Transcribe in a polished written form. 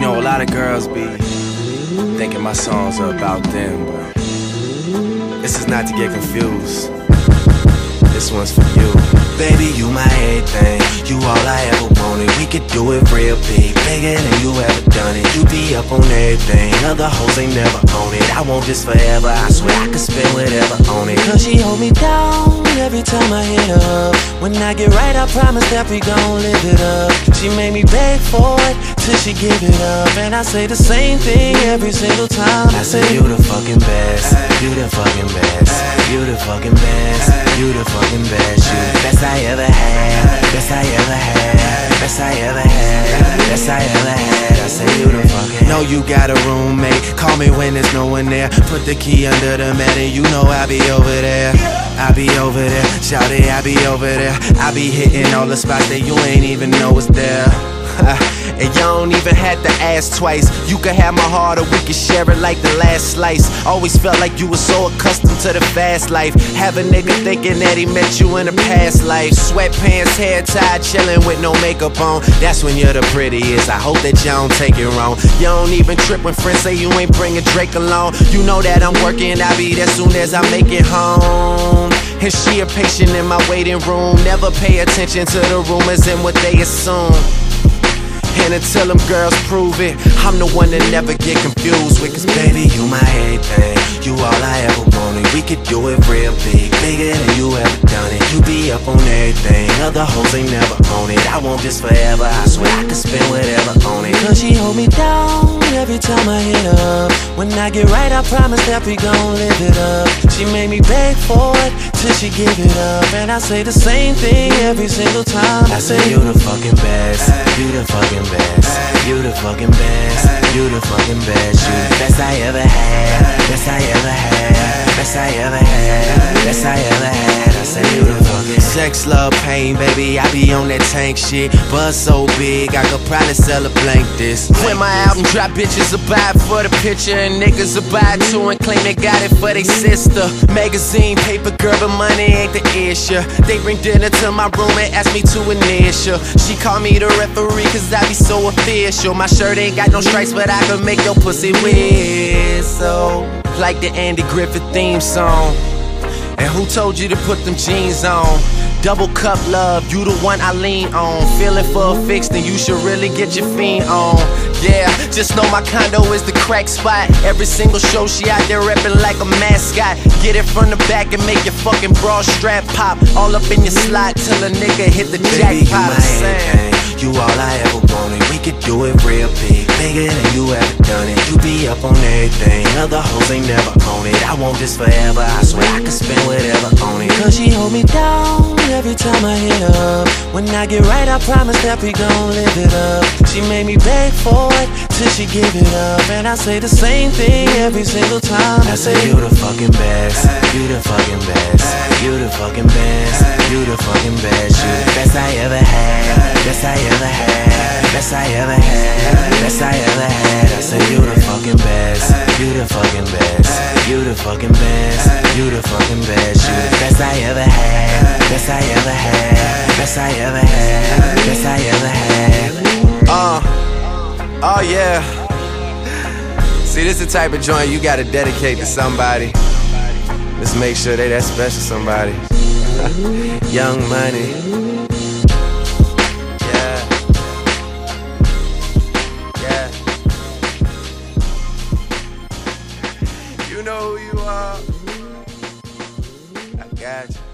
You know, a lot of girls be thinking my songs are about them, but this is not to get confused. This one's for you. Baby, you my everything. You all I ever wanted. We could do it real big, bigger than you ever done it. You be up on everything, other hoes ain't never on it. I want this forever, I swear I could spend whatever on it. Cause she hold me down every time I hit up. When I get right, I promise that we gon' live it up. She made me beg for it till she give it up. And I say the same thing every single time. I say you the fucking best, you the fucking best, you the fucking best, you the fucking best, you the best I ever had, best I ever had, best I ever had, best I ever had. I say you the fucking. Know you got a roommate, call me when there's no one there. Put the key under the mat and you know I be over there. I be over there, shout it, I be over there. I be hitting all the spots that you ain't even know is there. And y'all don't even have to ask twice. You could have my heart or we could share it like the last slice. Always felt like you were so accustomed to the fast life. Have a nigga thinking that he met you in a past life. Sweatpants, hair tied, chilling with no makeup on. That's when you're the prettiest, I hope that y'all don't take it wrong. You don't even trip when friends say you ain't bringing Drake along. You know that I'm working, I'll be there soon as I make it home. And she a patient in my waiting room. Never pay attention to the rumors and what they assume. And until them girls prove it, I'm the one that never get confused with. Cause baby, you my everything, you all I ever wanted. We could do it real big, bigger than you ever done it. You be up on everything, other hoes ain't never on it. I want this forever, I swear I could spend whatever on it. Cause she hold me down every time I hit up. When I get right, I promise that we gon' live it up. She made me beg for it till she give it up, and I say the same thing every single time. I say you the fucking best, you the fucking best, you the fucking best, you the fucking best, you the best I ever had, best I ever had, best I ever had, best I ever had. I say you the fucking. Sex, love, pain, baby, I be on that tank shit. Buzz so big, I could probably sell a blank this. When my album drop, bitches will buy it for the picture, and niggas will buy it too and claim they got it for they sister. Magazine, paper, girl, but money ain't the issue. They bring dinner to my room and ask me to initial. She call me the referee cause I be so official. My shirt ain't got no stripes but I can make your pussy whistle like the Andy Griffith theme song. And who told you to put them jeans on? Double cup love, you the one I lean on. Feeling for a fix, then you should really get your fiend on. Yeah, just know my condo is the crack spot. Every single show she out there reppin' like a mascot. Get it from the back and make your fucking bra strap pop. All up in your slot till a nigga hit the jackpot. Baby, you all I ever wanted. We could do it real big, bigger than you ever done it. You be up on everything, other hoes ain't never on it. I want this forever, I swear I could spend whatever on it. Cause she hold me down every time I hit up. When I get right, I promise that we gon' live it up. She made me beg for it till she give it up, and I say the same thing every single time. I say you the fucking best, you the fucking best, you the fucking best, you the fucking best, you the best I ever had, best I ever had, best I ever had, best I ever had. I say you the fucking best, you the fucking best, you the fucking best, you the fucking best, you the best I ever had, best I ever had, best I ever had, best I ever had. Oh yeah. See, this is the type of joint you gotta dedicate to somebody. Let's make sure they that special somebody. Young Money. You know who you are. I got you.